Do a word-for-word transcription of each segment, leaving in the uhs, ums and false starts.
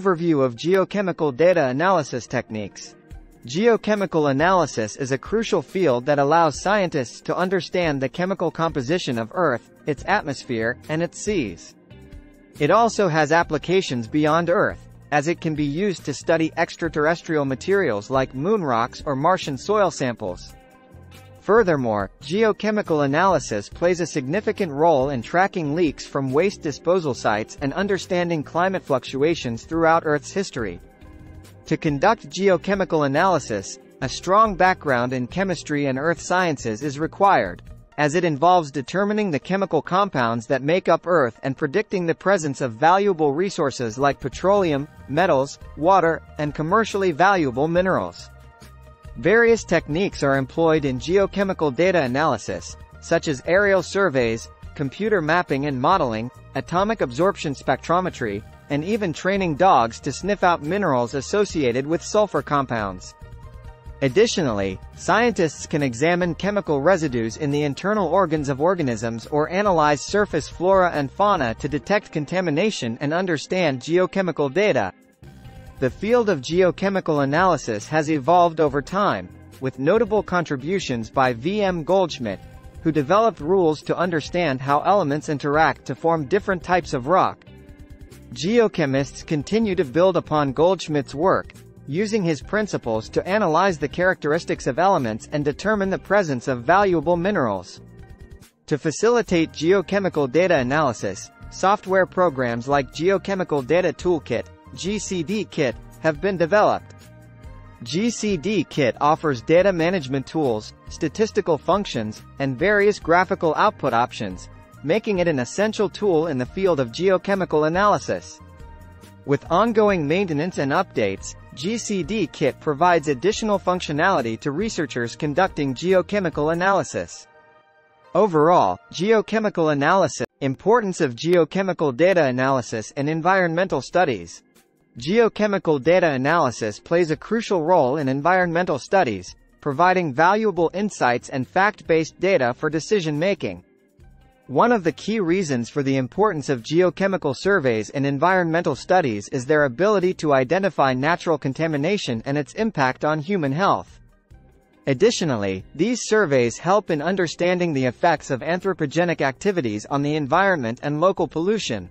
Overview of geochemical data analysis techniques. Geochemical analysis is a crucial field that allows scientists to understand the chemical composition of Earth, its atmosphere, and its seas. It also has applications beyond Earth, as it can be used to study extraterrestrial materials like moon rocks or Martian soil samples. Furthermore, geochemical analysis plays a significant role in tracking leaks from waste disposal sites and understanding climate fluctuations throughout Earth's history. To conduct geochemical analysis, a strong background in chemistry and earth sciences is required, as it involves determining the chemical compounds that make up Earth and predicting the presence of valuable resources like petroleum, metals, water, and commercially valuable minerals. Various techniques are employed in geochemical data analysis, such as aerial surveys, computer mapping and modeling, atomic absorption spectrometry, and even training dogs to sniff out minerals associated with sulfur compounds. Additionally, scientists can examine chemical residues in the internal organs of organisms or analyze surface flora and fauna to detect contamination and understand geochemical data. The field of geochemical analysis has evolved over time, with notable contributions by V. M. Goldschmidt, who developed rules to understand how elements interact to form different types of rock. Geochemists continue to build upon Goldschmidt's work, using his principles to analyze the characteristics of elements and determine the presence of valuable minerals. To facilitate geochemical data analysis, software programs like Geochemical Data Toolkit, G C D kit, have been developed. G C D kit offers data management tools, statistical functions, and various graphical output options, making it an essential tool in the field of geochemical analysis. With ongoing maintenance and updates, G C D kit provides additional functionality to researchers conducting geochemical analysis. Overall, geochemical analysis. Importance of geochemical data analysis and environmental studies. Geochemical data analysis plays a crucial role in environmental studies, providing valuable insights and fact-based data for decision-making. One of the key reasons for the importance of geochemical surveys in environmental studies is their ability to identify natural contamination and its impact on human health. Additionally, these surveys help in understanding the effects of anthropogenic activities on the environment and local pollution.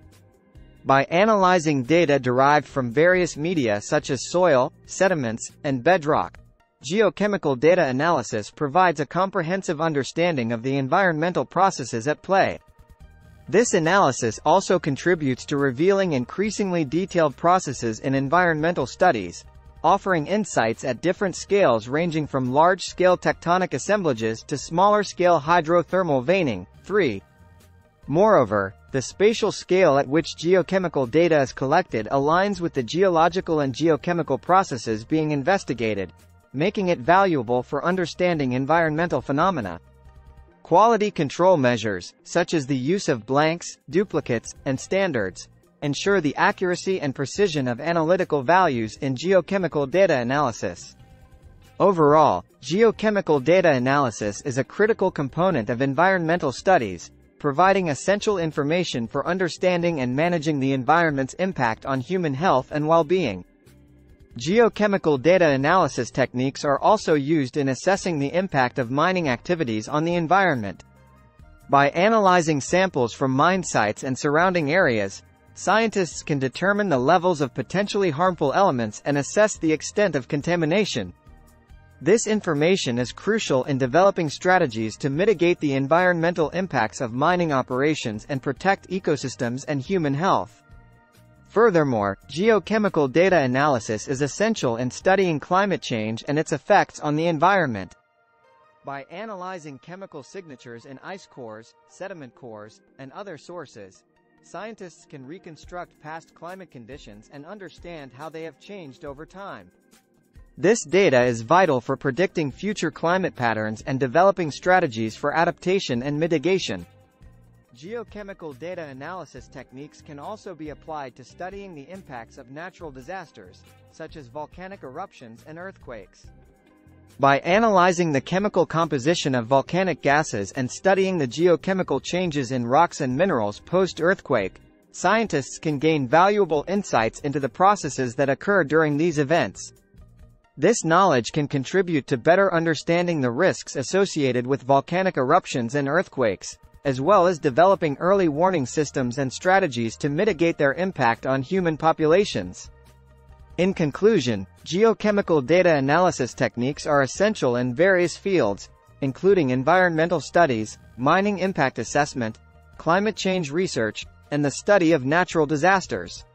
By analyzing data derived from various media such as soil, sediments, and bedrock, geochemical data analysis provides a comprehensive understanding of the environmental processes at play. This analysis also contributes to revealing increasingly detailed processes in environmental studies, offering insights at different scales ranging from large-scale tectonic assemblages to smaller-scale hydrothermal veining. three. Moreover, the spatial scale at which geochemical data is collected aligns with the geological and geochemical processes being investigated, making it valuable for understanding environmental phenomena. Quality control measures, such as the use of blanks, duplicates, and standards, ensure the accuracy and precision of analytical values in geochemical data analysis. Overall, geochemical data analysis is a critical component of environmental studies, providing essential information for understanding and managing the environment's impact on human health and well-being. Geochemical data analysis techniques are also used in assessing the impact of mining activities on the environment. By analyzing samples from mine sites and surrounding areas, scientists can determine the levels of potentially harmful elements and assess the extent of contamination. This information is crucial in developing strategies to mitigate the environmental impacts of mining operations and protect ecosystems and human health. Furthermore, geochemical data analysis is essential in studying climate change and its effects on the environment. By analyzing chemical signatures in ice cores, sediment cores, and other sources, scientists can reconstruct past climate conditions and understand how they have changed over time. This data is vital for predicting future climate patterns and developing strategies for adaptation and mitigation. Geochemical data analysis techniques can also be applied to studying the impacts of natural disasters, such as volcanic eruptions and earthquakes. By analyzing the chemical composition of volcanic gases and studying the geochemical changes in rocks and minerals post-earthquake, scientists can gain valuable insights into the processes that occur during these events. This knowledge can contribute to better understanding the risks associated with volcanic eruptions and earthquakes, as well as developing early warning systems and strategies to mitigate their impact on human populations. In conclusion, geochemical data analysis techniques are essential in various fields, including environmental studies, mining impact assessment, climate change research, and the study of natural disasters.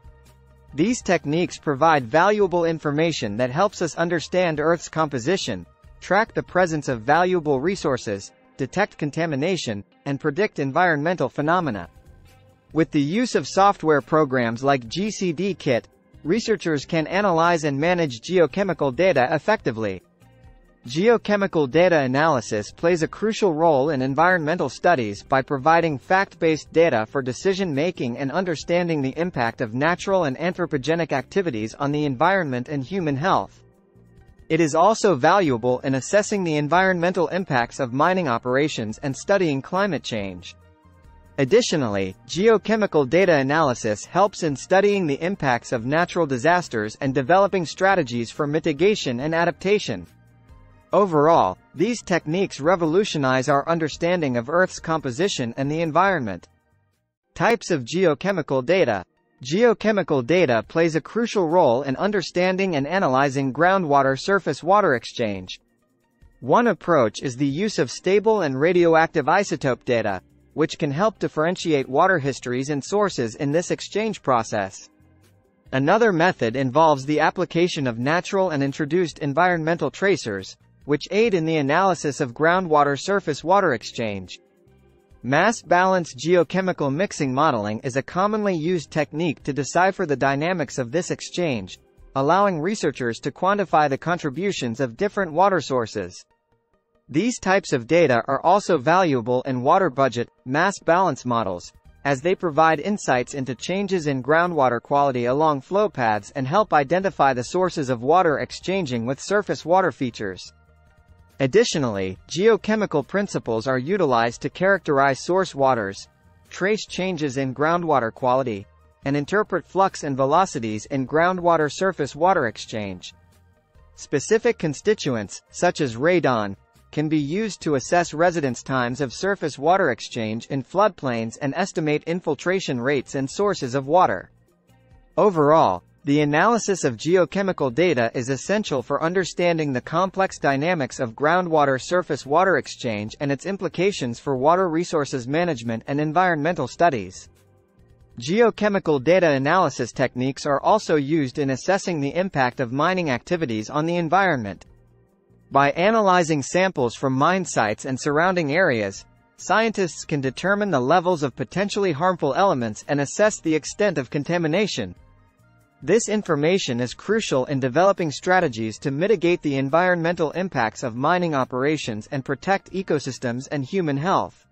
These techniques provide valuable information that helps us understand Earth's composition, track the presence of valuable resources, detect contamination, and predict environmental phenomena. With the use of software programs like G C D kit, researchers can analyze and manage geochemical data effectively. Geochemical data analysis plays a crucial role in environmental studies by providing fact-based data for decision-making and understanding the impact of natural and anthropogenic activities on the environment and human health. It is also valuable in assessing the environmental impacts of mining operations and studying climate change. Additionally, geochemical data analysis helps in studying the impacts of natural disasters and developing strategies for mitigation and adaptation. Overall, these techniques revolutionize our understanding of Earth's composition and the environment. Types of geochemical data. Geochemical data plays a crucial role in understanding and analyzing groundwater surface water exchange. One approach is the use of stable and radioactive isotope data, which can help differentiate water histories and sources in this exchange process. Another method involves the application of natural and introduced environmental tracers, which aid in the analysis of groundwater surface water exchange. Mass-balanced geochemical mixing modeling is a commonly used technique to decipher the dynamics of this exchange, allowing researchers to quantify the contributions of different water sources. These types of data are also valuable in water budget, mass balance models, as they provide insights into changes in groundwater quality along flow paths and help identify the sources of water exchanging with surface water features. Additionally, geochemical principles are utilized to characterize source waters, trace changes in groundwater quality, and interpret flux and velocities in groundwater surface water exchange. Specific constituents, such as radon, can be used to assess residence times of surface water exchange in floodplains and estimate infiltration rates and sources of water. Overall, the analysis of geochemical data is essential for understanding the complex dynamics of groundwater surface water exchange and its implications for water resources management and environmental studies. Geochemical data analysis techniques are also used in assessing the impact of mining activities on the environment. By analyzing samples from mine sites and surrounding areas, scientists can determine the levels of potentially harmful elements and assess the extent of contamination. This information is crucial in developing strategies to mitigate the environmental impacts of mining operations and protect ecosystems and human health.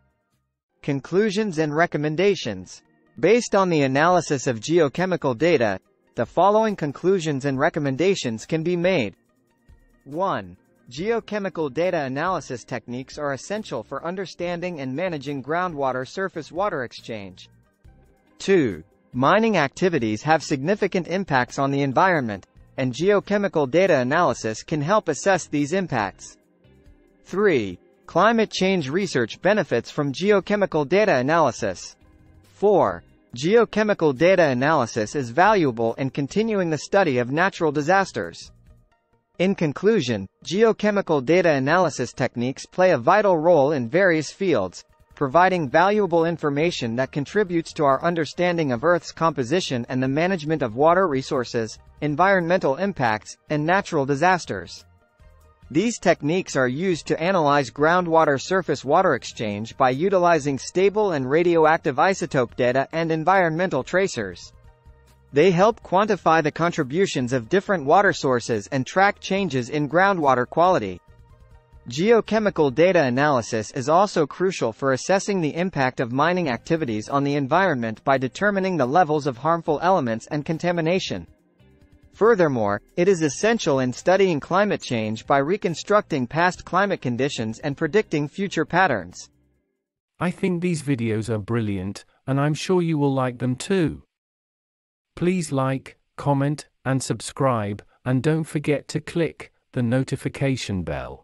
Conclusions and recommendations. Based on the analysis of geochemical data, the following conclusions and recommendations can be made. one. Geochemical data analysis techniques are essential for understanding and managing groundwater surface water exchange. two. Mining activities have significant impacts on the environment, and geochemical data analysis can help assess these impacts. three. Climate change research benefits from geochemical data analysis. four. Geochemical data analysis is valuable in continuing the study of natural disasters. In conclusion, geochemical data analysis techniques play a vital role in various fields, providing valuable information that contributes to our understanding of Earth's composition and the management of water resources, environmental impacts, and natural disasters. These techniques are used to analyze groundwater surface water exchange by utilizing stable and radioactive isotope data and environmental tracers. They help quantify the contributions of different water sources and track changes in groundwater quality. Geochemical data analysis is also crucial for assessing the impact of mining activities on the environment by determining the levels of harmful elements and contamination. Furthermore, it is essential in studying climate change by reconstructing past climate conditions and predicting future patterns. I think these videos are brilliant. and I'm sure you will like them too. Please like, comment, and subscribe, and don't forget to click the notification bell.